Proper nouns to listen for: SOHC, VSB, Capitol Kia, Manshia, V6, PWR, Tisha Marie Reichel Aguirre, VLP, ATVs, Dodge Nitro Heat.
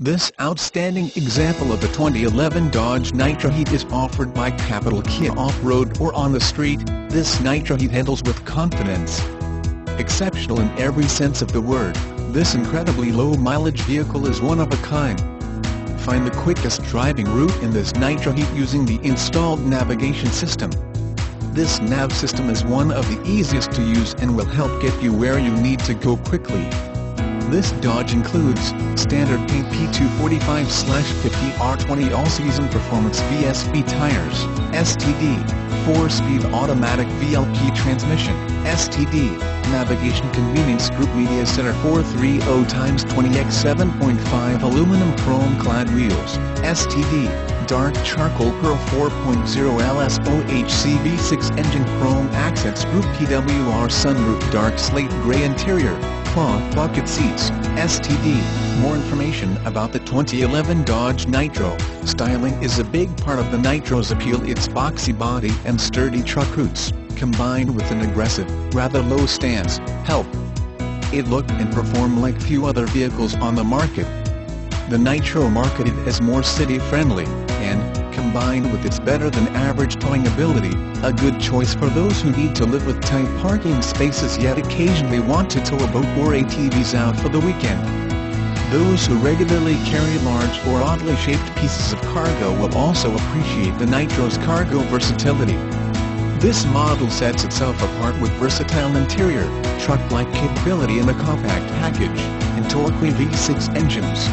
This outstanding example of the 2011 Dodge Nitro Heat is offered by Capitol Kia. Off-road or on the street, this Nitro Heat handles with confidence. Exceptional in every sense of the word, this incredibly low-mileage vehicle is one of a kind. Find the quickest driving route in this Nitro Heat using the installed navigation system. This nav system is one of the easiest to use and will help get you where you need to go quickly. This Dodge includes standard paint P245/50R20 all-season performance VSB tires, STD, 4-speed automatic VLP transmission, STD, navigation convenience group MEDIA Center 430x20x7.5 aluminum chrome clad wheels, STD, dark charcoal pearl 4.0 LSOHC V6 engine chrome accents group PWR sunroof dark slate gray interior, cloth bucket seats, STD. More information about the 2011 Dodge Nitro. Styling is a big part of the Nitro's appeal. Its boxy body and sturdy truck roots, combined with an aggressive, rather low stance, help it look and perform like few other vehicles on the market. The Nitro, marketed as more city-friendly, and, combined with its better-than-average towing ability, a good choice for those who need to live with tight parking spaces yet occasionally want to tow a boat or ATVs out for the weekend. Those who regularly carry large or oddly shaped pieces of cargo will also appreciate the Nitro's cargo versatility. This model sets itself apart with versatile interior, truck-like capability in a compact package, and torquey V6 engines.